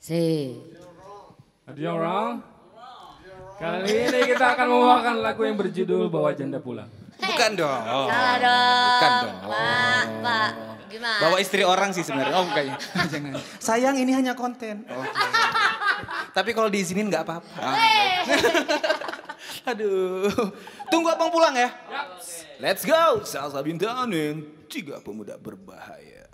Si. Dia orang. Kali ini kita akan membawakan lagu yang berjudul Bawa Janda Pulang. Bukan dong. Oh. Salah dong. Bukan dong. Pak, gimana? Bawa istri orang sih sebenarnya. Oh bukannya. Jangan. Sayang ini hanya konten. Okay. Tapi kalau diizinin nggak apa-apa. Aduh. Tunggu abang pulang ya. Let's go. Sallsa Bintan, 3 Pemuda Berbahaya.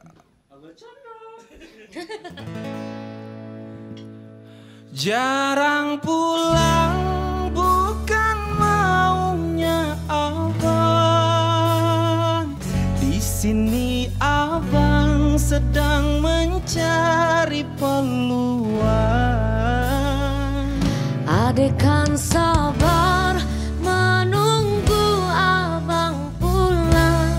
Jarang pulang bukan maunya abang. Di sini abang sedang mencari peluang. Adek kan sabar menunggu abang pulang.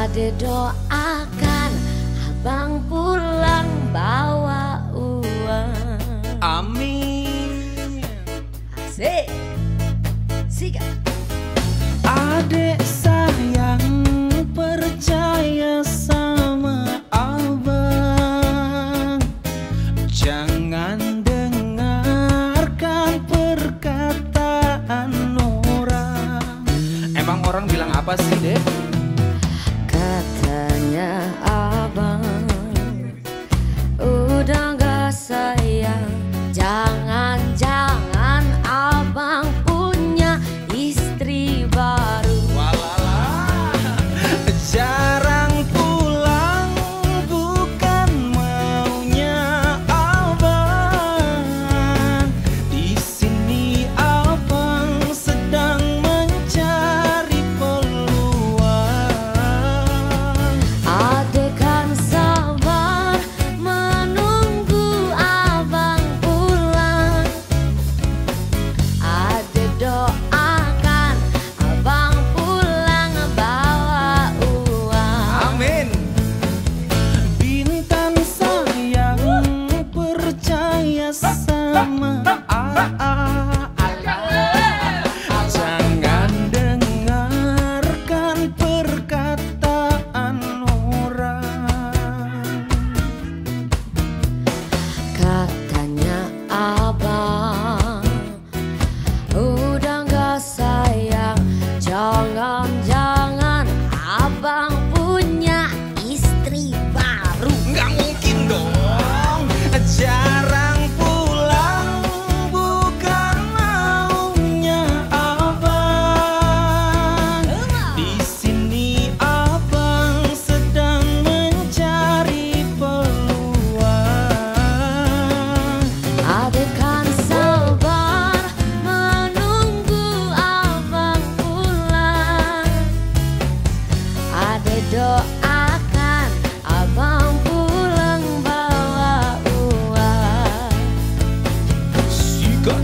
Adek doakan abang pulang bawa uang. Amin. Asik. Siga. Adek sayang percaya sama abang. Jangan dengarkan perkataan orang. Emang orang bilang apa sih, Dek? Katanya abang udah gak sayang. Jangan-jangan abang punya istri baru. Walala. Jarang pulang bukan maunya abang. Di sini abang sedang mencari peluang. Adek kan sabar menunggu abang pulang. Adek doakan abang pulang bawa uang. Amin. Bintan sayang percaya sama jangan dengarkan perkataan orang. Katanya abang udah gak sayang. Jangan-jangan abang punya istri baru. Nggak mungkin dong. Jarang pulang bukan maunya abang. Di sini abang sedang mencari peluang. Adek kan sabar menunggu abang pulang. Adek doakan abang pulang bawa uang. Sikat.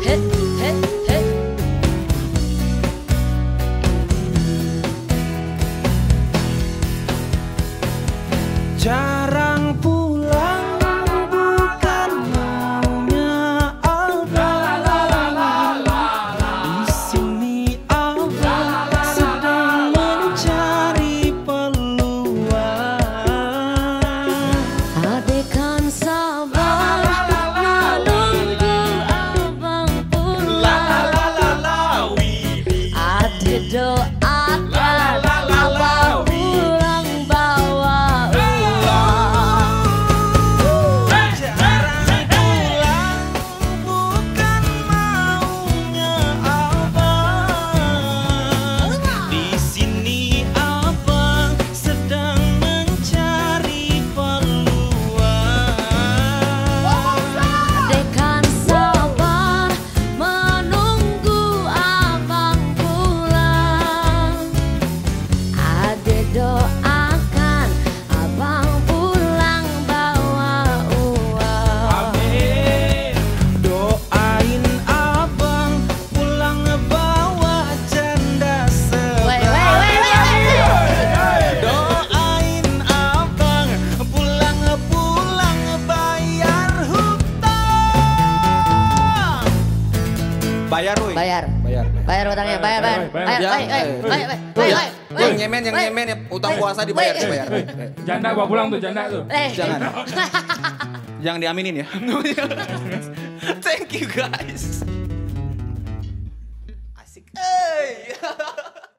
Heh, heh, heh, heh. Jarang pulang bukan maunya abang. Di sini abang sedang mencari peluang. Adek kan sabar menunggu abang pulang. Adek doakan abang pulang bawa uang. Jarang pulang bukan maunya abang. Di sini abang sedang mencari peluang. Adek kan sabar menunggu abang pulang. Adek doakan abang pulang bawa uang. Amin. Doain abang pulang bawa janda Weh, weh, sebelah. weh, weh, Doain abang pulang bayar hutang. Bayar, Roy. Bayar. Bayar utangnya, bayar. Yang nyemen ya, utang puasa dibayar. Janda bawa pulang tuh, janda tuh. Jangan. Jangan diaminin ya. Thank you guys.